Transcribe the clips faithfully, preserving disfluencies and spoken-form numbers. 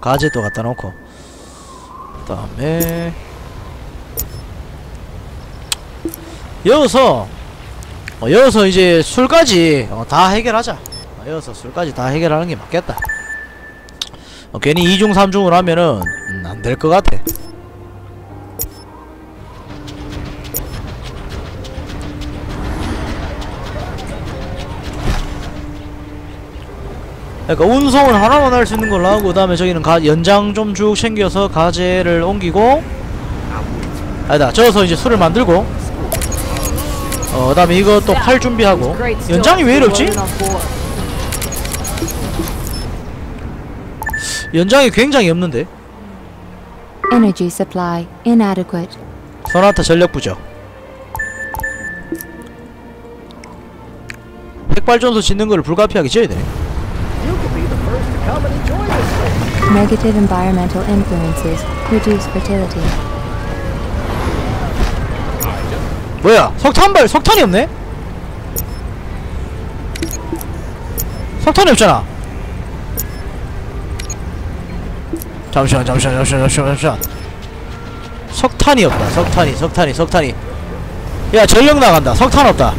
가제도 갖다 놓고, 그 다음에 여기서 어, 여기서 이제 술까지 어, 다 해결하자. 어, 여기서 술까지 다 해결하는 게 맞겠다. 어, 괜히 이중 삼중을 하면은 음, 안 될 것 같아. 그러니까 운송을 하나만 할 수 있는 걸로 하고, 그 다음에 저기는 가, 연장 좀 쭉 챙겨서 가재를 옮기고, 아니다, 저어서 이제 술을 만들고, 어, 그 다음에 이것도 팔 준비하고. 연장이 왜 이렇지? 연장이 굉장히 없는데. 에너지 supply inadequate. 소나타 전력 부족. 핵발전소 짓는 걸 불가피하게 지어야 돼. Negative environmental influences reduce fertility. 뭐야? 석탄발! 석탄이 없네? 석탄이 없잖아. 잠시만 잠시만 잠시만 잠시만 잠시만 석탄이 없다. 석탄이 석탄이 석탄이 야, 전력 나간다. 석탄 없다.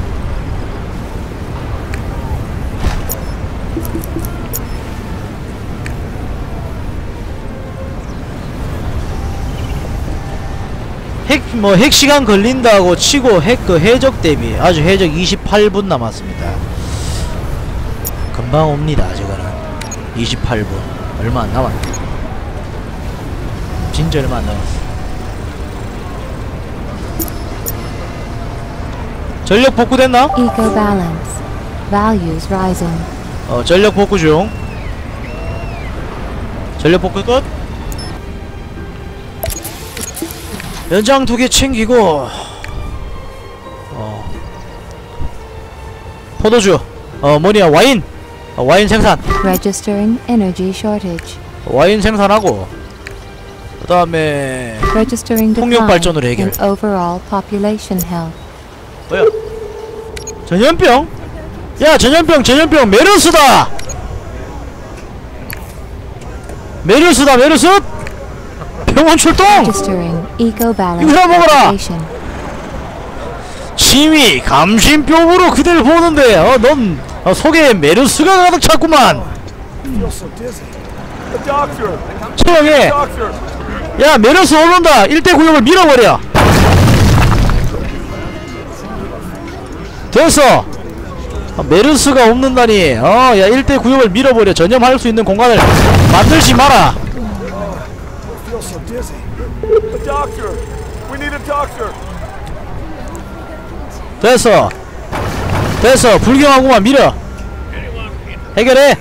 핵, 뭐, 핵 시간 걸린다고 치고, 핵, 그, 해적 대비. 아주 해적 이십팔 분 남았습니다. 금방 옵니다, 저거는. 이십팔 분. 얼마 안 남았네. 진짜 얼마 안 남았어. 전력 복구 됐나? Eco balance. Values rising. 어, 전력 복구 중. 전력 복구 끝. 연장 두 개 챙기고, 어, 포도주, 어, 뭐냐, 와인, 어, 와인 생산. Registering energy shortage. 와인 생산하고, 그 다음에 폭력 발전으로 해결. Overall population health. 뭐야? 전염병? 야, 전염병, 전염병, 메르스다. 메르스다, 메르스. 병원 출동! 이거 먹어라! 침이 감신병으로 그대를 보는데, 어, 넌 어, 속에 메르스가 가득 찼구만! 처형해! 야, 메르스 올라온다! 일대 구역을 밀어버려! 됐어! 어, 메르스가 없는다니, 어, 야, 일대 구역을 밀어버려. 전염할 수 있는 공간을 만들지 마라! 됐어 됐어. 불경하고만 밀어. 해결해.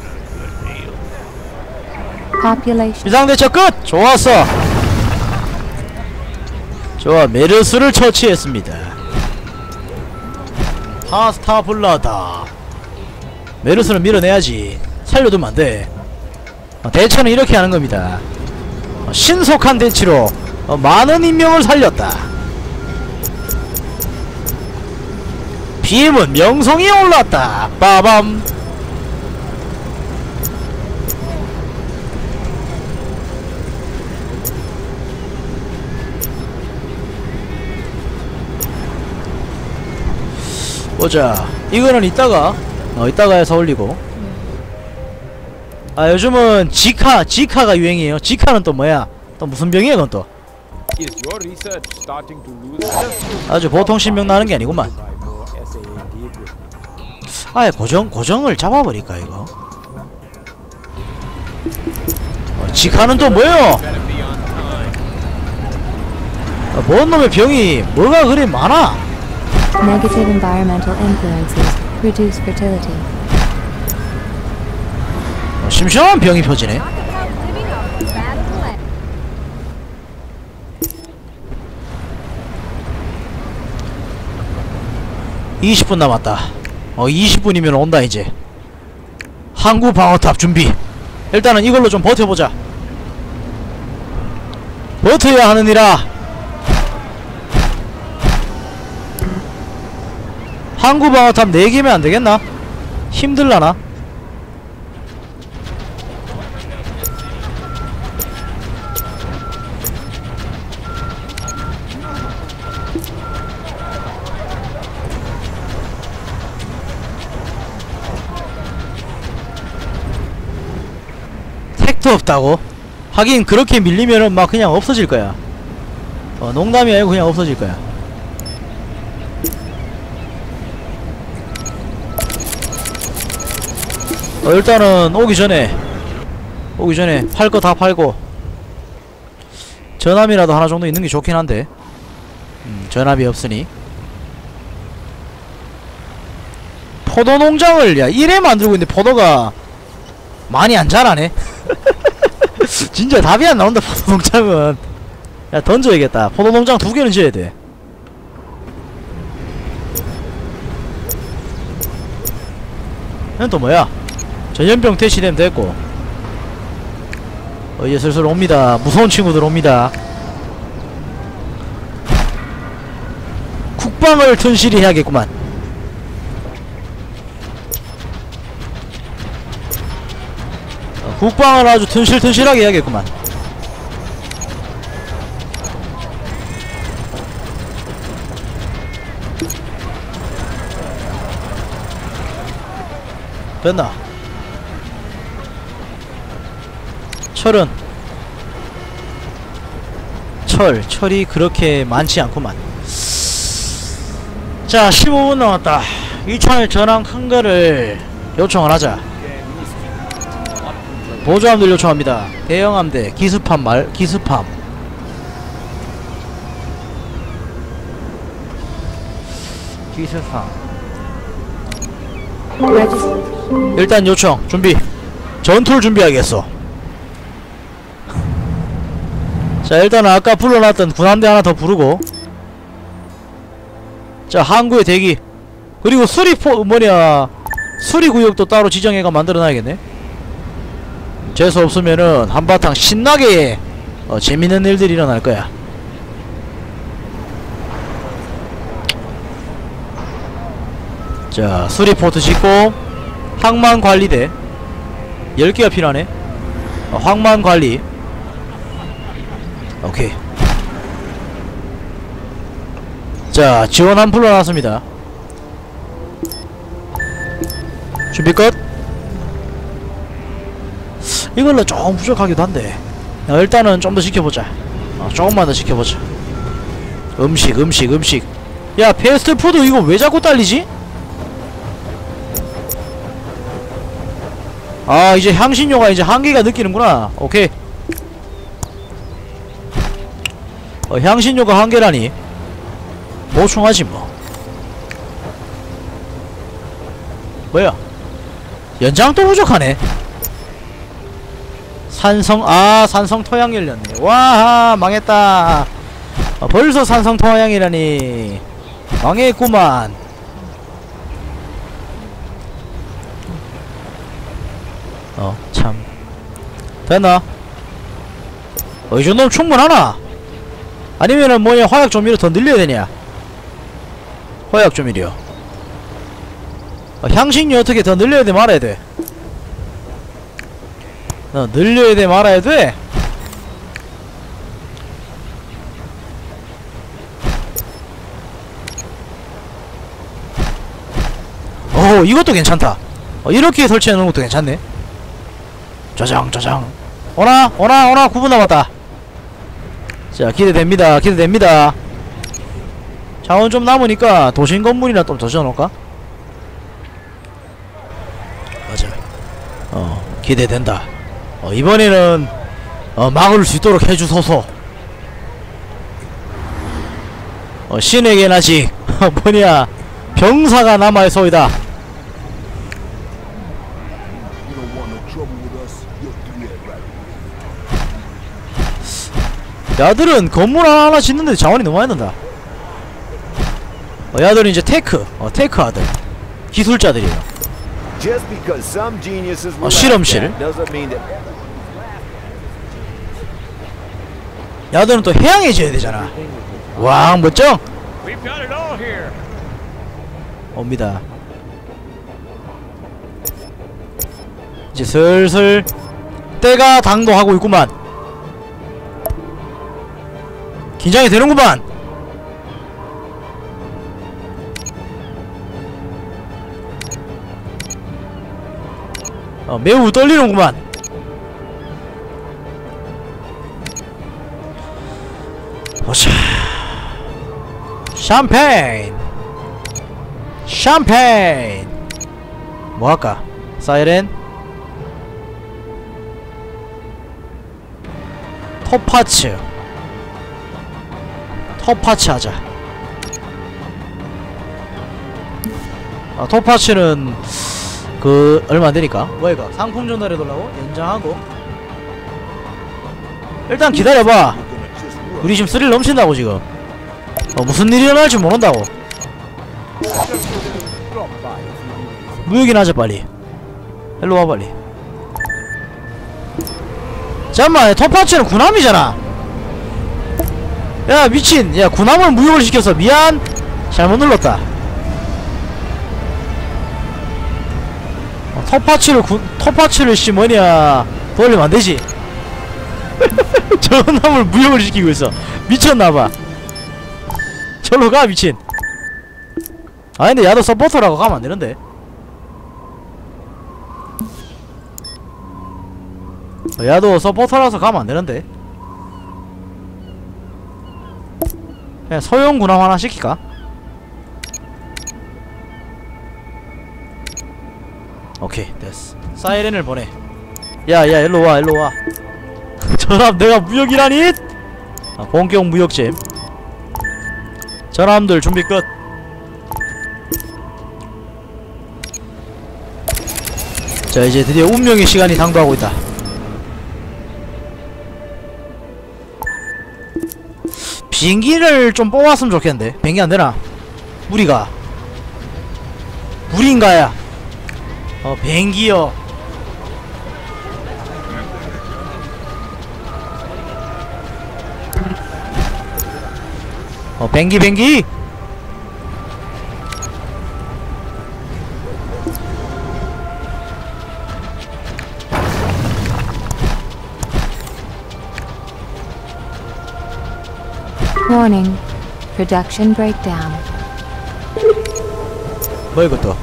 비상대처 끝. 좋았어. 좋아. 메르스를 처치했습니다. 파스타 블라다. 메르스는 밀어내야지. 살려두면 안돼. 대처는 이렇게 하는 겁니다. 신속한 대치로 어, 많은 인명을 살렸다. 비엠은 명성이 올랐다. 빠밤. 보자. 이거는 이따가 어, 이따가 해서 올리고. 아, 요즘은 지카, 지카가 유행이에요. 지카는 또 뭐야? 또 무슨 병이야, 그건 또? 아주 보통 신병 나는 게 아니구만. 아예 고정, 고정을 잡아버릴까, 이거? 어, 지카는 또 뭐예요? 아, 뭔 놈의 병이 뭐가 그리 많아? Negative environmental influences reduce fertility. 심심한 병이 펴지네. 이십 분 남았다. 어, 이십 분이면 온다 이제. 항구 방어탑 준비. 일단은 이걸로 좀 버텨보자. 버텨야 하느니라. 항구 방어탑 네 개면 안되겠나? 힘들라나? 택도 없다고? 하긴 그렇게 밀리면은 막 그냥 없어질 거야. 어, 농담이 아니고 그냥 없어질 거야. 어, 일단은 오기 전에 오기 전에 팔 거 다 팔고 전함이라도 하나 정도 있는 게 좋긴 한데, 음, 전함이 없으니. 포도 농장을 야 이래 만들고 있는데 포도가 많이 안 자라네. 진짜 답이 안 나온다. 포도 농장은 야 던져야겠다. 포도 농장 두 개는 지어야 돼. 이건 또 뭐야? 전염병 퇴치되면 됐고. 어, 이제 슬슬 옵니다. 무서운 친구들 옵니다. 국방을 튼실히 해야겠구만. 국방을 아주 튼실튼실하게 해야겠구만. 됐나? 철은 철, 철이 그렇게 많지 않구만. 자, 십오 분 남았다. 이 차에 전함 큰거를 요청을 하자. 보조함들 요청합니다. 대형함대, 기습함 말, 기습함. 기습함. 일단 요청, 준비. 전투를 준비하겠소. 자, 일단은 아까 불러놨던 군함대 하나 더 부르고. 자, 항구의 대기. 그리고 수리포, 뭐냐. 수리구역도 따로 지정해가 만들어놔야겠네. 재수 없으면은 한바탕 신나게 어, 재밌는 일들이 일어날 거야. 자, 수리포트 짓고 항만관리대 열 개가 필요하네. 어, 항만관리. 오케이. 자, 지원함 불러놨습니다. 준비 끝. 이걸로 조금 부족하기도 한데, 야, 일단은 좀 더 지켜보자. 어, 조금만 더 지켜보자. 음식 음식 음식. 야, 패스트푸드 이거 왜 자꾸 딸리지? 아, 이제 향신료가 이제 한계가 느끼는구나. 오케이. 어, 향신료가 한계라니 보충하지 뭐. 뭐야, 연장도 부족하네. 산성, 아, 산성 토양 열렸네. 와하, 망했다. 어, 벌써 산성 토양이라니. 망했구만. 어, 참. 됐나? 어, 이 정도면 충분하나? 아니면은 뭐냐, 화약 조미료 더 늘려야 되냐? 화약 조미료. 어, 향신료 어떻게 더 늘려야 돼, 말아야 돼? 너 늘려야 돼, 말아야 돼? 오, 이것도 괜찮다. 어, 이렇게 설치해 놓은 것도 괜찮네. 짜장, 짜장. 오라, 오라, 오라, 구 분 남았다. 자, 기대됩니다, 기대됩니다. 자원 좀 남으니까 도심 건물이나 좀 더 지어 놓을까? 맞아. 어, 기대된다. 어, 이번에는 어, 막을 수 있도록 해주소서. 어, 신에겐 아직 뭐냐 병사가 남아있어이다. 야들은 건물 하나하나 짓는데 자원이 너무 많이 든다. 어, 야들은 이제 테크, 어, 테크 아들 기술자들이에요. 어, 실험실. 야들은 또 해양에 지어야 되잖아. 와, 멋져. 옵니다. 이제 슬슬 때가 당도하고 있구만. 긴장이 되는구만. 어, 매우 떨리는구만. 샴페인! 샴페인! 뭐 할까? 사이렌? 토파츠! 토파츠 하자. 아, 토파츠는 그... 얼마 안되니까? 뭐 이거? 상품 전달해달라고? 연장하고? 일단 기다려봐! 우리 지금 스릴 넘친다고 지금. 어, 무슨 일이 일어날지 모른다고. 무역이나 하자 빨리. 일로와 빨리. 잠깐만, 토파츠는 군함이잖아. 야 미친, 야 군함을 무역을 시켜서 미안, 잘못 눌렀다. 어, 토파츠를 군.. 토파츠를 씨 뭐냐 돌리면 안되지. 저 군함을 무역을 시키고 있어. 미쳤나봐. 절로 가 미친. 아 근데 야도 서포터라고 가면 안되는데. 야도 서포터라서 가면 안되는데. 그냥 소형 군함 하나 시킬까? 오케이 됐어. 사이렌을 보내. 야야 일로와 일로와. 저람 내가 무역이라니? 아, 본격 무역잼. 저람들 준비 끝. 자 이제 드디어 운명의 시간이 당도하고 있다. 비행기를 좀 뽑았으면 좋겠는데. 비행기 안되나? 무리가 무리인가야. 어 비행기요. 어 뱅기 뱅기. Warning. Production breakdown. 뭐 이것도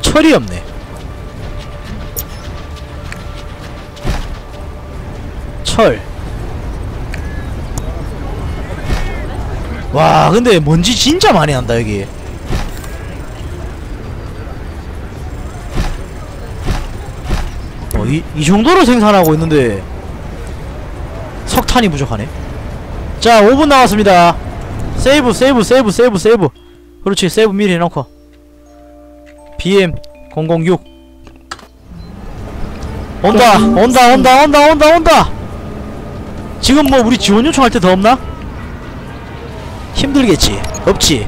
철이 없네. 철. 와 근데 먼지 진짜 많이 난다 여기. 어, 이, 이 정도로 생산하고 있는데 석탄이 부족하네. 자 오 분 남았습니다. 세이브 세이브 세이브 세이브 세이브. 그렇지 세이브 미리 해놓고. 비엠 공공육 온다 온다 온다 온다 온다 온다. 지금 뭐 우리 지원 요청할 때 더 없나? 힘들겠지? 없지?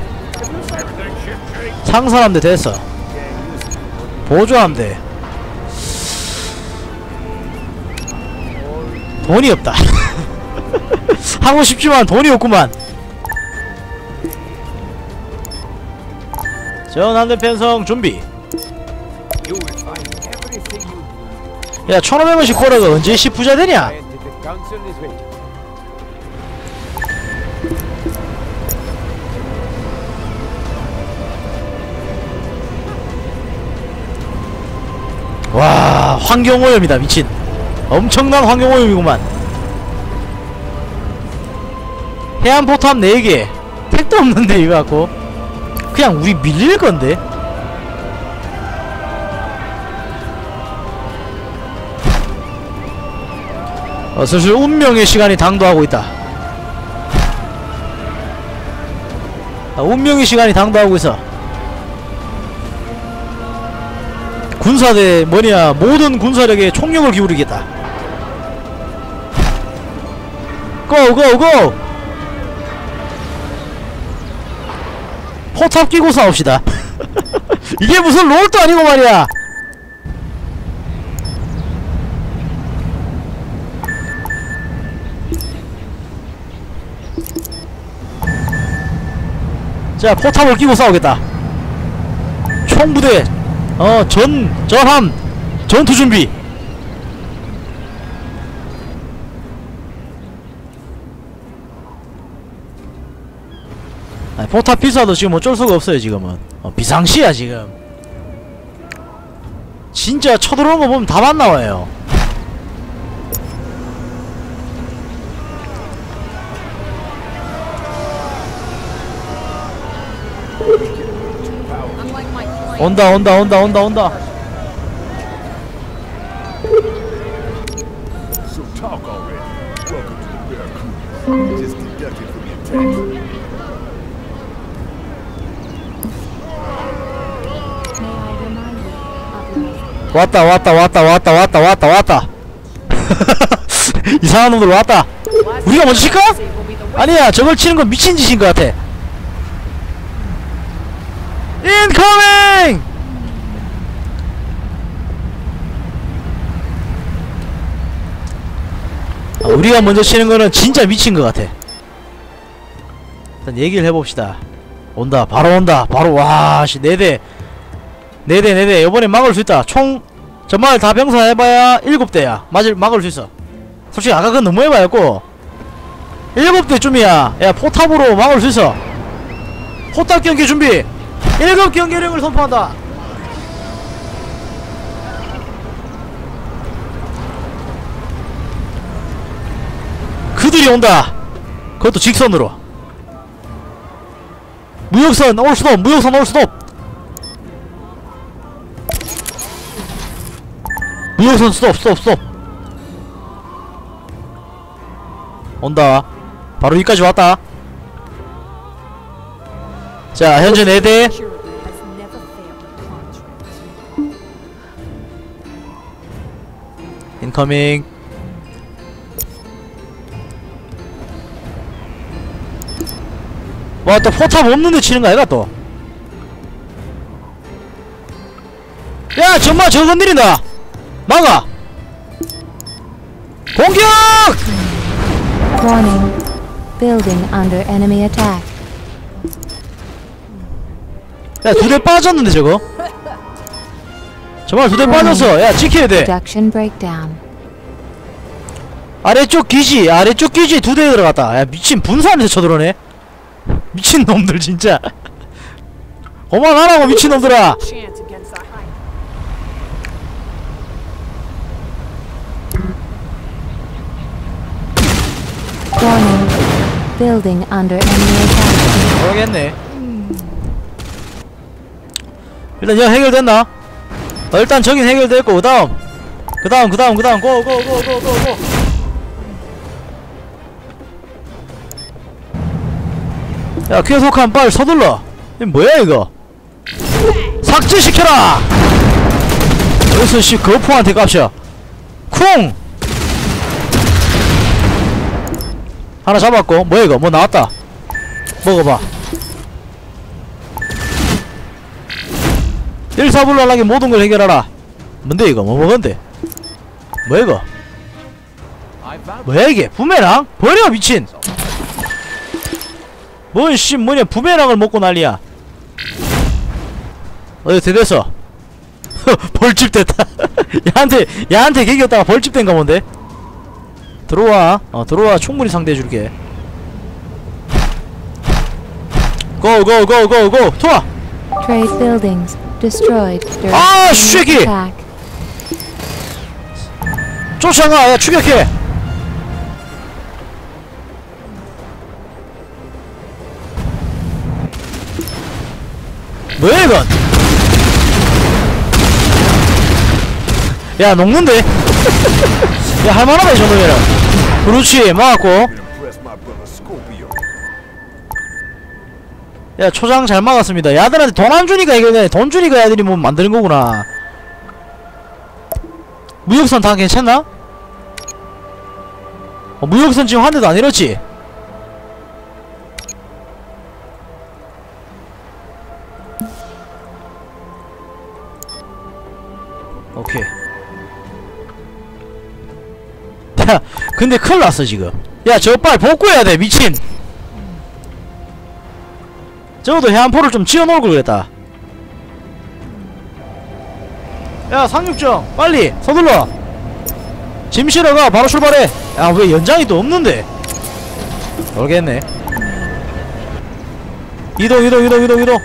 상사함대 됐어. 보조함대 돈이 없다. 하고 싶지만 돈이 없구만. 전함대 편성 준비. 야 천오백 원씩 꼬라가 언제 씨 부자되냐? 와 환경오염이다 미친. 엄청난 환경오염이구만. 해안포탑 네 개 택도 없는데 이거 갖고 그냥 우리 밀릴건데. 어 슬슬 운명의 시간이 당도하고 있다. 아, 운명의 시간이 당도하고 있어. 군사대 뭐냐 모든 군사력에 총력을 기울이겠다. 고고고. 포탑 끼고 싸웁시다. 이게 무슨 롤도 아니고 말이야. 자 포탑을 끼고 싸우겠다. 총부대 어, 전, 전함, 전투 준비! 아니, 포탑 비싸도 지금 어쩔 수가 없어요, 지금은. 어, 비상시야, 지금. 진짜 쳐들어오는 거 보면 답안 나와요. 온다 온다 온다 온다 온다. 왔다 왔다 왔다 왔다 왔다 왔다 왔다. 이상한 놈들 왔다. 우리가 먼저 칠까? 아니야, 저걸 치는 건 미친 짓인 것 같아. 인커밍! 아, 우리가 먼저 치는 거는 진짜 미친 것 같아. 일단 얘기를 해봅시다. 온다, 바로 온다, 바로. 와, 씨, 네 대. 네 대, 네 대. 요번에 막을 수 있다. 총, 정말 다 병사해봐야 일곱 대야. 맞을, 막을 수 있어. 솔직히 아까 그건 너무 해봐였고. 일곱 대쯤이야. 야, 포탑으로 막을 수 있어. 포탑 경기 준비. 일곱 경계령을 선포한다. 그들이 온다. 그것도 직선으로. 무역선 올 수도, 무역선 올 수도. 무역선 스톱 스톱 스톱. 온다. 바로 여기까지 왔다. 자, 현재 네 대. 인커밍. 와, 또 포탑 없는데 치는 거 아이가 또. 야, 정말 저거 건드린다. 막아! 공격! Warning. Building under enemy attack. 야, 두 대 빠졌는데 저거? 정말 두 대 빠졌어. 야, 지켜야 돼. Production breakdown. 아래쪽 기지, 아래쪽 기지 두 대 들어갔다. 야, 미친 분산에서 쳐들어오네. 미친 놈들 진짜. 그만하라고 미친 놈들아. Warning. Building under enemy attack. 모르겠네. 일단 여기 해결됐나? 어, 일단 저긴 해결됐고, 그 다음. 그 다음, 그 다음, 그 다음. 고, 고, 고, 고, 고, 고. 야, 계속한 빨리 서둘러. 이게 뭐야, 이거? 삭제시켜라! 여기서 씨, 거포한테 깝셔. 쿵! 하나 잡았고. 뭐야 이거? 뭐 나왔다. 먹어봐. 일사불란하게 모든 걸 해결하라. 뭔데 이거? 뭐 먹은데? 뭐야 이거? 뭐야 이게? 부메랑? 버려 미친! 뭔 씨 뭐냐, 부메랑을 먹고 난리야. 어디 대댔어? 벌집 됐다. 야한테 야한테 개겼다가 벌집 된가 뭔데? 들어와. 어, 들어와. 충분히 상대해줄게. Go, go, go, go, go. 투하! Trade buildings destroyed during 아, 쉐기! 쫓아가! 야, 추격해! 뭐야, 이건? 야, 녹는데? 야, 할만하다, 이 정도면. 그렇지, 막았고. 야, 초장 잘 막았습니다. 야, 아들한테 돈 안 주니까 이게, 돈 주니까 애들이 뭐 만드는 거구나. 무역선 다 괜찮나? 어, 무역선 지금 한 대도 안 잃었지? 오케이. 야, 근데 큰일 났어 지금. 야, 저거 빨리 복구해야 돼 미친. 적어도 해안포를 좀 지어놓을 걸 그랬다. 야, 상륙정 빨리 서둘러. 짐 실어가. 바로 출발해. 야, 왜 연장이 또 없는데? 모르겠네. 이동 이동 이동 이동 이동.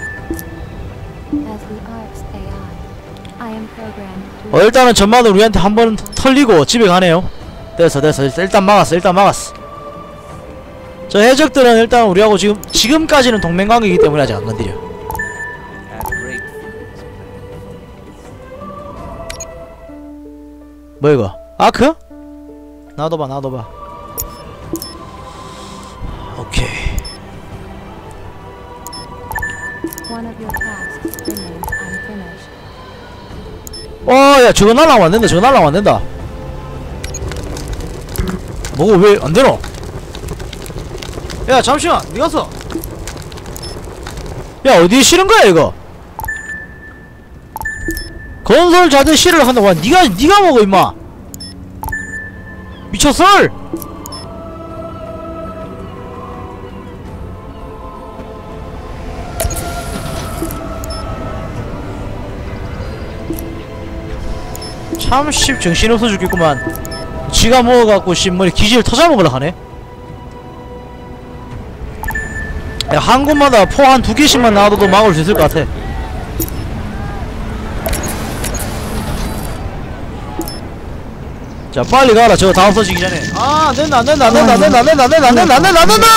어, 일단은 전마도 우리한테 한번 털리고 집에 가네요. 됐어 됐어. 일단 막았어. 일단 막았어. 저 해적들은 일단 우리하고 지금 지금까지는 동맹관계이기 때문에 아직 안 건드려. 뭐야 이거? 아크? 놔둬봐 놔둬봐. 오케이. 어, 야 저거 날라가면 안된다. 저거 날라가면 안된다. 뭐가 왜 안되노? 야 잠시만 니가 써. 야 어디에 실은거야 이거? 건설 자재 실을 한다고. 와 니가 니가 먹어 임마. 미쳤어? 참 씹 정신없어 죽겠구만. 지가 먹어갖고 씨 머리 기질 터져먹으라 하네. 야 한 곳마다 포 한 두 개씩만 나와도 막을 수 있을 것 같아. 자 빨리 가라. 저거 다 없어지기 전에. 아 안된다 안된다 안된다 안된다 안된다 안된다 안된다 안된다 안된다.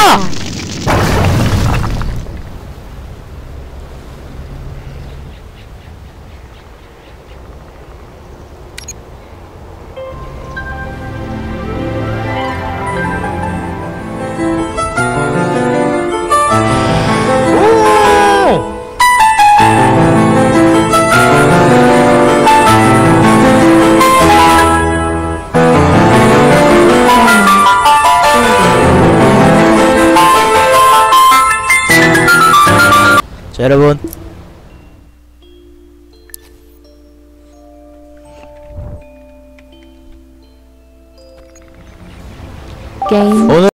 여러분 게임 오늘